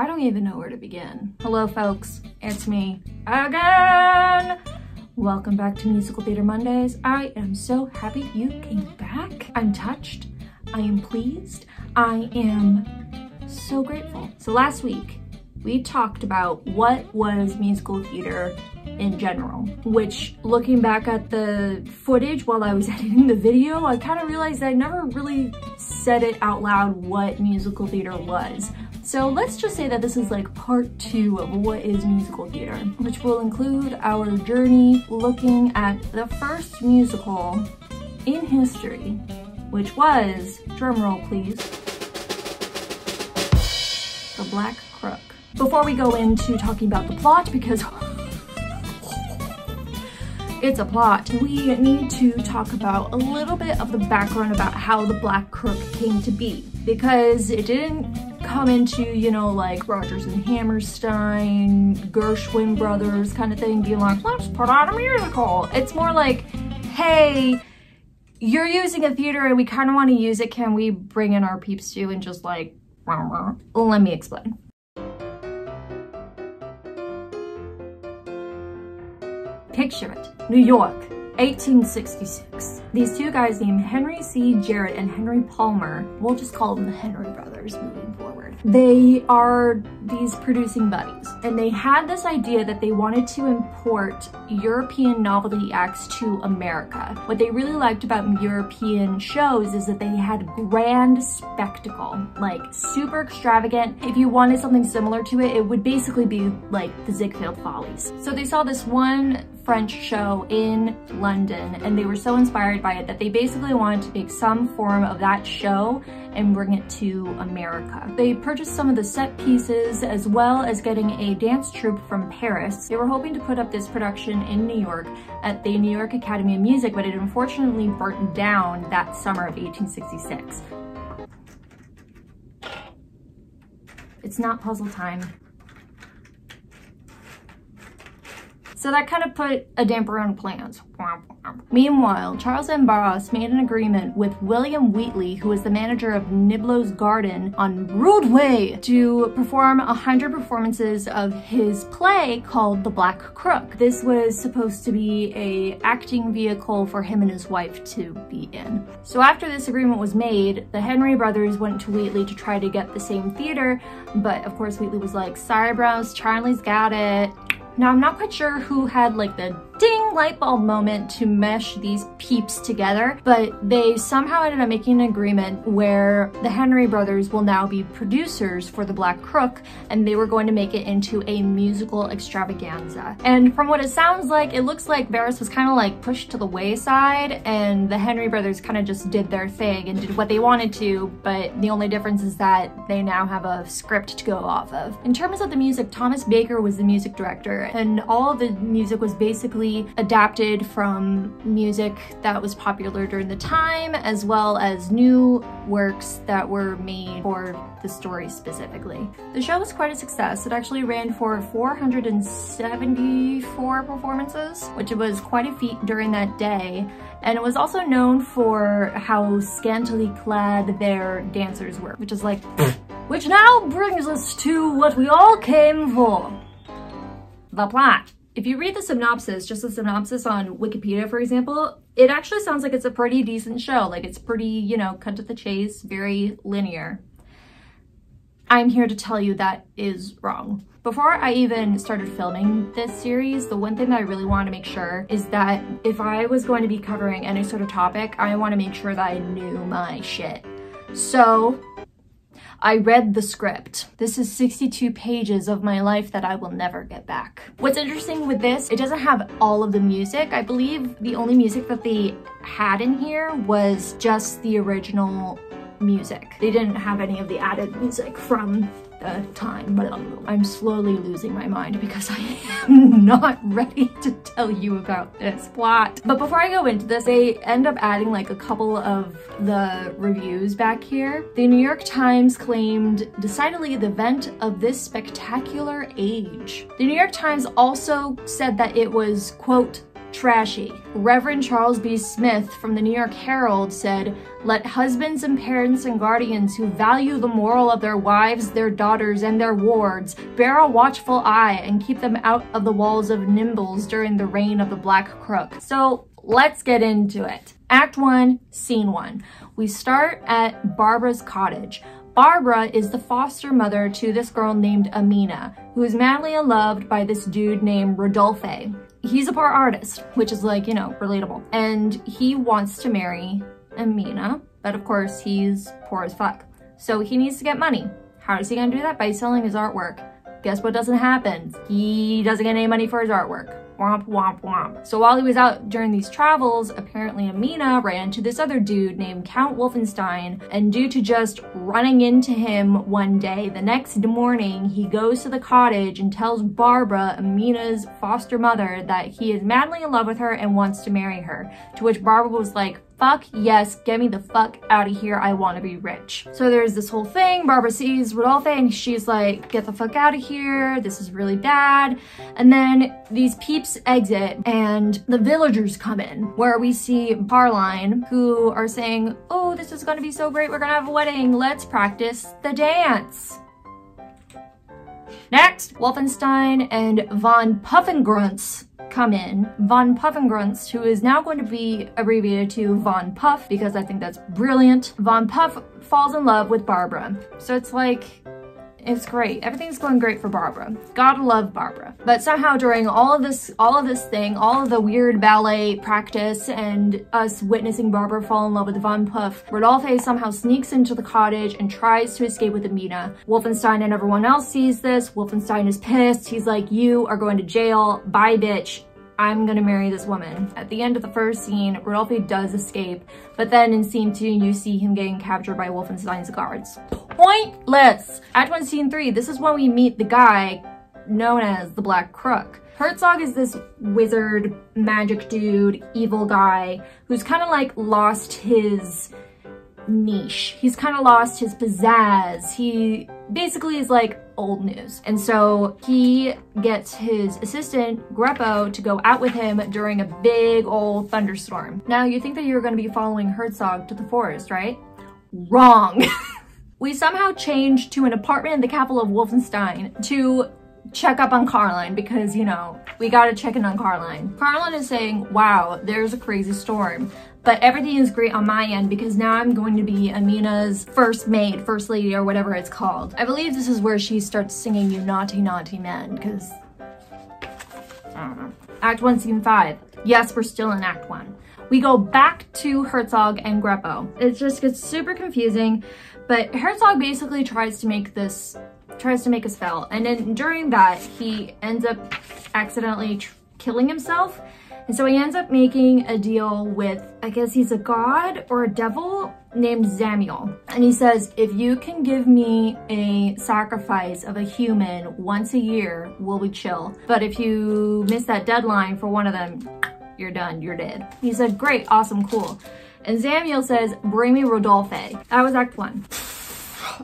I don't even know where to begin. Hello folks, it's me again. Welcome back to Musical Theatre Mondays. I am so happy you came back. I'm touched, I am pleased, I am so grateful. So last week, we talked about what was musical theater in general, which looking back at the footage while I was editing the video, I kind of realized that I never really said it out loud what musical theater was. So let's just say that this is like part two of what is musical theater, which will include our journey looking at the first musical in history, which was, drumroll please, The Black Crook. Before we go into talking about the plot, because it's a plot, we need to talk about a little bit of the background about how The Black Crook came to be, because it didn't come into, you know, like Rodgers and Hammerstein, Gershwin brothers kind of thing, being like, let's put on a musical. It's more like, hey, you're using a theater and we kind of want to use it. Can we bring in our peeps too? And just like, let me explain. Picture it, New York, 1866. These two guys named Henry C. Jarrett and Henry Palmer, we'll just call them the Henry brothers moving forward. They are these producing buddies, and they had this idea that they wanted to import European novelty acts to America. What they really liked about European shows is that they had grand spectacle, like super extravagant. If you wanted something similar to it, it would basically be like the Ziegfeld Follies. So they saw this one French show in London, and they were so inspired by it that they basically wanted to make some form of that show and bring it to America. They purchased some of the set pieces as well as getting a dance troupe from Paris. They were hoping to put up this production in New York at the New York Academy of Music, but it unfortunately burnt down that summer of 1866. It's not puzzle time. So that kind of put a damper on plans. Meanwhile, Charles M. Barras made an agreement with William Wheatley, who was the manager of Niblo's Garden on Broadway, to perform 100 performances of his play called The Black Crook. This was supposed to be an acting vehicle for him and his wife to be in. So after this agreement was made, the Henry brothers went to Wheatley to try to get the same theater, but of course Wheatley was like, sorry bros, Charlie's got it. Now, I'm not quite sure who had like the ding light bulb moment to mesh these peeps together, but they somehow ended up making an agreement where the Henry brothers will now be producers for The Black Crook, and they were going to make it into a musical extravaganza. And from what it sounds like, it looks like Barras was kind of like pushed to the wayside, and the Henry brothers kind of just did their thing and did what they wanted to, but the only difference is that they now have a script to go off of. In terms of the music, Thomas Baker was the music director, and all of the music was basically adapted from music that was popular during the time, as well as new works that were made for the story specifically. The show was quite a success. It actually ran for 474 performances, which was quite a feat during that day. And it was also known for how scantily clad their dancers were, which is like, which now brings us to what we all came for. The plot. If you read the synopsis, just the synopsis on Wikipedia, for example, it actually sounds like it's a pretty decent show. Like it's pretty, you know, cut to the chase, very linear. I'm here to tell you that is wrong. Before I even started filming this series, the one thing that I really wanted to make sure is that if I was going to be covering any sort of topic, I want to make sure that I knew my shit. So I read the script. This is 62 pages of my life that I will never get back. What's interesting with this, it doesn't have all of the music. I believe the only music that they had in here was just the original music. They didn't have any of the added music from the time. But I'm slowly losing my mind because I am not ready to tell you about this plot. But before I go into this, they end up adding like a couple of the reviews back here. The New York Times claimed decidedly the event of this spectacular age. The New York Times also said that it was, quote, Trashy. Reverend Charles B. Smith from the New York Herald said, "Let husbands and parents and guardians who value the moral of their wives, their daughters, and their wards bear a watchful eye and keep them out of the walls of Niblo's during the reign of the Black Crook." So let's get into it. Act 1, Scene 1. We start at Barbara's cottage. Barbara is the foster mother to this girl named Amina, who is madly loved by this dude named Rodolphe. He's a poor artist, which is like, you know, relatable. And he wants to marry Amina, but of course he's poor as fuck. So he needs to get money. How is he gonna do that? By selling his artwork. Guess what doesn't happen? He doesn't get any money for his artwork. Womp, womp, womp. So while he was out during these travels, apparently Amina ran into this other dude named Count Wolfenstein, and due to just running into him one day, the next morning he goes to the cottage and tells Barbara, Amina's foster mother, that he is madly in love with her and wants to marry her, to which Barbara was like, "Fuck yes, get me the fuck out of here, I want to be rich." So there's this whole thing, Barbara sees Rodolphe and she's like, "Get the fuck out of here, this is really bad." And then these peeps exit and the villagers come in, where we see Parline, who are saying, "Oh, this is gonna be so great, we're gonna have a wedding, let's practice the dance." Next, Wolfenstein and von Puffengrunz come in. Von Puffengrunz, who is now going to be abbreviated to Von Puff, because I think that's brilliant. Von Puff falls in love with Barbara. So it's like, it's great. Everything's going great for Barbara. Gotta love Barbara. But somehow during all of this thing, all of the weird ballet practice and us witnessing Barbara fall in love with Von Puff, Rodolphe somehow sneaks into the cottage and tries to escape with Amina. Wolfenstein and everyone else sees this. Wolfenstein is pissed. He's like, "You are going to jail. Bye, bitch. I'm gonna marry this woman." At the end of the first scene, Rodolphe does escape, but then in scene 2, you see him getting captured by Wolfenstein's guards. Pointless! Act 1, Scene 3, this is when we meet the guy known as the Black Crook. Herzog is this wizard, magic dude, evil guy, who's kind of like lost his niche. He's kind of lost his pizzazz. He basically is like old news. And so he gets his assistant, Greppo, to go out with him during a big old thunderstorm. Now, you think that you're going to be following Herzog to the forest, right? Wrong. We somehow change to an apartment in the capital of Wolfenstein to check up on Caroline, because, you know, we gotta check in on Caroline. Caroline is saying, "Wow, there's a crazy storm, but everything is great on my end because now I'm going to be Amina's first maid, first lady, or whatever it's called." I believe this is where she starts singing "You Naughty Naughty Men," because I don't know. Act 1, Scene 5. Yes, we're still in Act 1. We go back to Herzog and Greppo. It just gets super confusing, but Herzog basically tries to make a spell, and then during that, he ends up accidentally killing himself. And so he ends up making a deal with, I guess he's a god or a devil named Zamiel. And he says, "If you can give me a sacrifice of a human once a year, we'll be chill. But if you miss that deadline for one of them, you're done, you're dead." He said, "Great, awesome, cool." And Zamiel says, "Bring me Rodolphe." That was Act 1.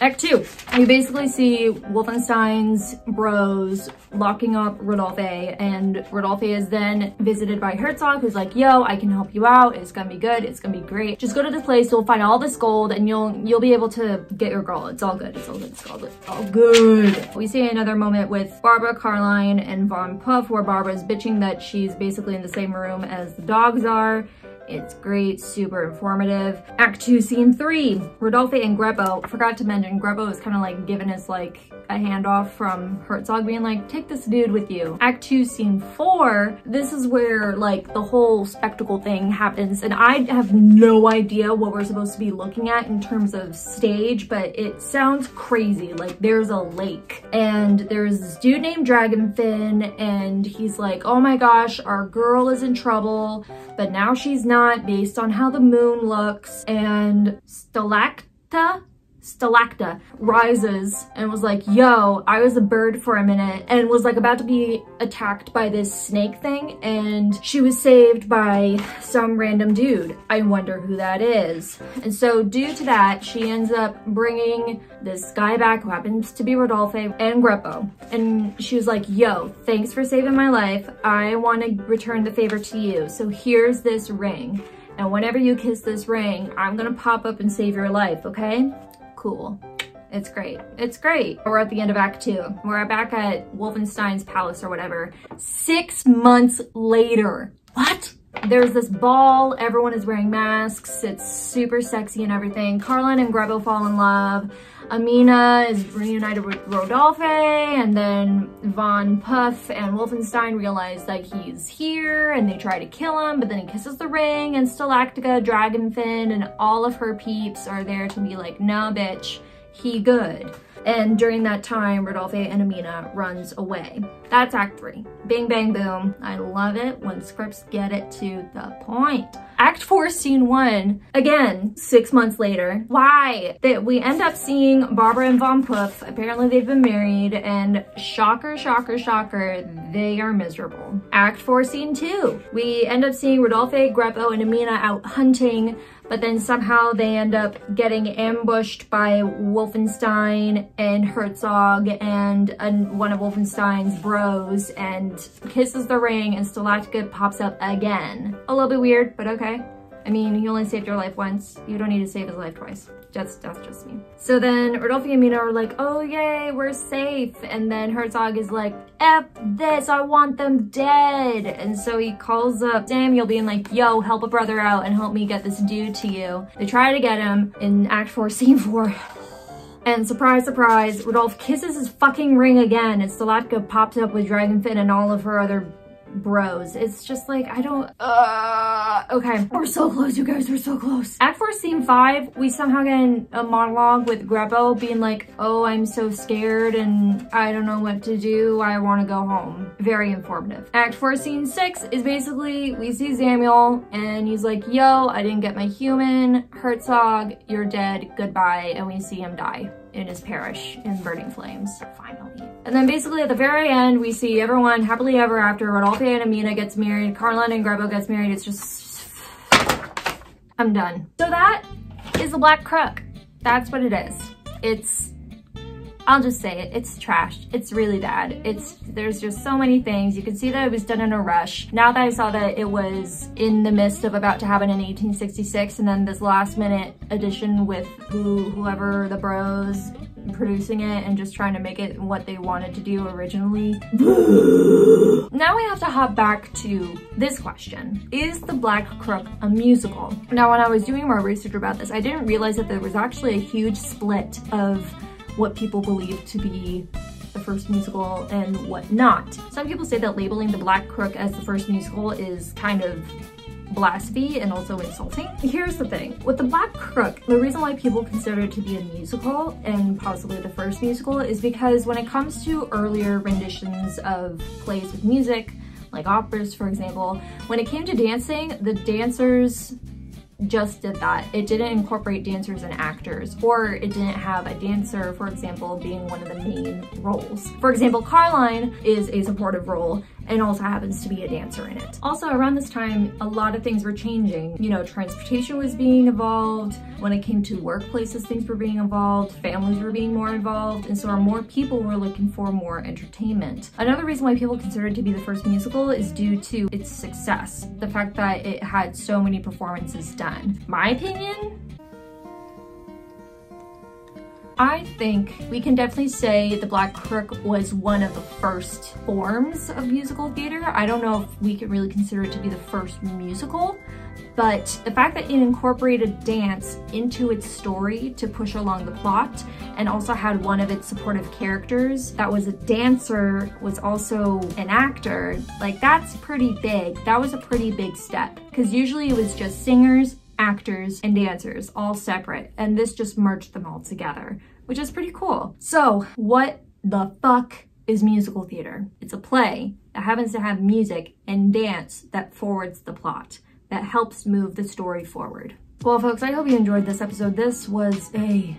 Act 2, we basically see Wolfenstein's bros locking up Rodolphe, and Rodolphe is then visited by Herzog, who's like, "Yo, I can help you out, it's gonna be good, it's gonna be great. Just go to this place, you'll find all this gold, and you'll be able to get your girl. It's all good, it's all good, it's all good, it's all good." We see another moment with Barbara, Caroline, and Von Puff, where Barbara's bitching that she's basically in the same room as the dogs are. It's great, super informative. Act 2, Scene 3, Rodolphe and Greppo. Forgot to mention, Greppo is kind of like given as like a handoff from Herzog being like, "Take this dude with you." Act 2, Scene 4, this is where like the whole spectacle thing happens, and I have no idea what we're supposed to be looking at in terms of stage, but it sounds crazy. Like, there's a lake and there's this dude named Dragonfin, and he's like, "Oh my gosh, our girl is in trouble, but now she's not, based on how the moon looks." And Stalacta? stalacta rises and was like, yo, I was a bird for a minute, and was like about to be attacked by this snake thing, and she was saved by some random dude. I wonder who that is. And so due to that, she ends up bringing this guy back who happens to be Rodolphe and Greppo, and she was like, yo, thanks for saving my life. I want to return the favor to you, so here's this ring, and whenever you kiss this ring, I'm gonna pop up and save your life, okay? Cool. It's great. It's great. We're at the end of Act 2. We're back at Wolfenstein's Palace or whatever. 6 months later. What? There's this ball. Everyone is wearing masks. It's super sexy and everything. Carlin and Greppo fall in love. Amina is reunited with Rodolphe, and then Von Puff and Wolfenstein realize that he's here, and they try to kill him, but then he kisses the ring, and Stalactica, Dragonfin, and all of her peeps are there to be like, no, bitch, he good. And during that time, Rodolphe and Amina runs away. That's Act 3. Bing, bang, boom. I love it when scripts get it to the point. Act 4, Scene 1. Again, 6 months later. Why? That we end up seeing Barbara and Von Puff. Apparently they've been married, and shocker, shocker, shocker, they are miserable. Act 4, Scene 2. We end up seeing Rodolphe, Greppo, and Amina out hunting, but then somehow they end up getting ambushed by Wolfenstein and Herzog and one of Wolfenstein's bros, and kisses the ring, and Stalactica pops up again. A little bit weird, but okay. I mean, you only saved your life once. You don't need to save his life twice. That's just me. So then Rodolphe and Amina are like, oh yay, we're safe. And then Herzog is like, F this, I want them dead. And so he calls up Zamiel being like, yo, help a brother out and help me get this dude to you. They try to get him in Act 4, Scene 4. And surprise, surprise, Rodolphe kisses his fucking ring again, and Stalactica pops up with Dragonfin and all of her other bros. It's just like, I don't, okay. We're so close, you guys, we're so close. Act 4, Scene 5, we somehow get a monologue with Greppo being like, oh, I'm so scared and I don't know what to do, I want to go home. Very informative. Act 4, Scene 6 is basically, we see Zamiel and he's like, yo, I didn't get my human, Herzog, you're dead, goodbye, and we see him die in his parish in burning flames, finally. And then basically at the very end, we see everyone happily ever after. Rodolphe and Amina gets married, Carlin and Greppo gets married. It's just, I'm done. So that is The Black Crook. That's what it is. It's, I'll just say it, it's trash. It's really bad. There's just so many things. You can see that it was done in a rush. Now that I saw that it was in the midst of about to happen in 1866, and then this last minute addition with whoever the bros producing it and just trying to make it what they wanted to do originally. Now we have to hop back to this question. Is The Black Crook a musical? Now, when I was doing more research about this, I didn't realize that there was actually a huge split of what people believe to be the first musical and what not. Some people say that labeling The Black Crook as the first musical is kind of blasphemy and also insulting. Here's the thing. With The Black Crook, the reason why people consider it to be a musical and possibly the first musical is because when it comes to earlier renditions of plays with music, like operas, for example, when it came to dancing, the dancers just did that. It didn't incorporate dancers and actors, or it didn't have a dancer, for example, being one of the main roles. For example, Caroline is a supportive role and also happens to be a dancer in it. Also, around this time, a lot of things were changing. You know, transportation was being evolved. When it came to workplaces, things were being evolved. Families were being more involved, and so more people were looking for more entertainment. Another reason why people consider it to be the first musical is due to its success, the fact that it had so many performances done. My opinion? I think we can definitely say The Black Crook was one of the first forms of musical theater. I don't know if we could really consider it to be the first musical, but the fact that it incorporated dance into its story to push along the plot, and also had one of its supportive characters that was a dancer, was also an actor, like that's pretty big. That was a pretty big step, because usually it was just singers, actors, and dancers all separate, and this just merged them all together, which is pretty cool. So what the fuck is musical theater? It's a play that happens to have music and dance that forwards the plot, that helps move the story forward. Well folks, I hope you enjoyed this episode. This was a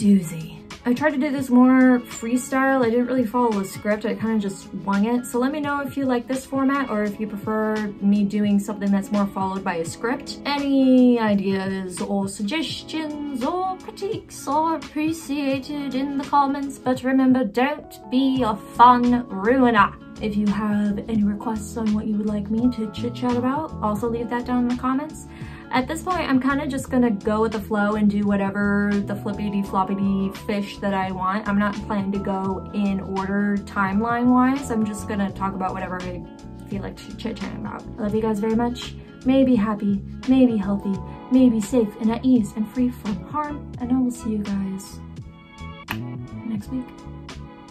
doozy. I tried to do this more freestyle. I didn't really follow a script. I kind of just wing it. So let me know if you like this format or if you prefer me doing something that's more followed by a script. Any ideas or suggestions or critiques are appreciated in the comments, but remember, don't be a fun ruiner. If you have any requests on what you would like me to chit chat about, also leave that down in the comments. At this point, I'm kind of just gonna go with the flow and do whatever the flippity floppity fish that I want. I'm not planning to go in order timeline-wise. I'm just gonna talk about whatever I feel like chit-chatting about. I love you guys very much. May be happy, may be healthy, may be safe and at ease and free from harm. And I will see you guys next week.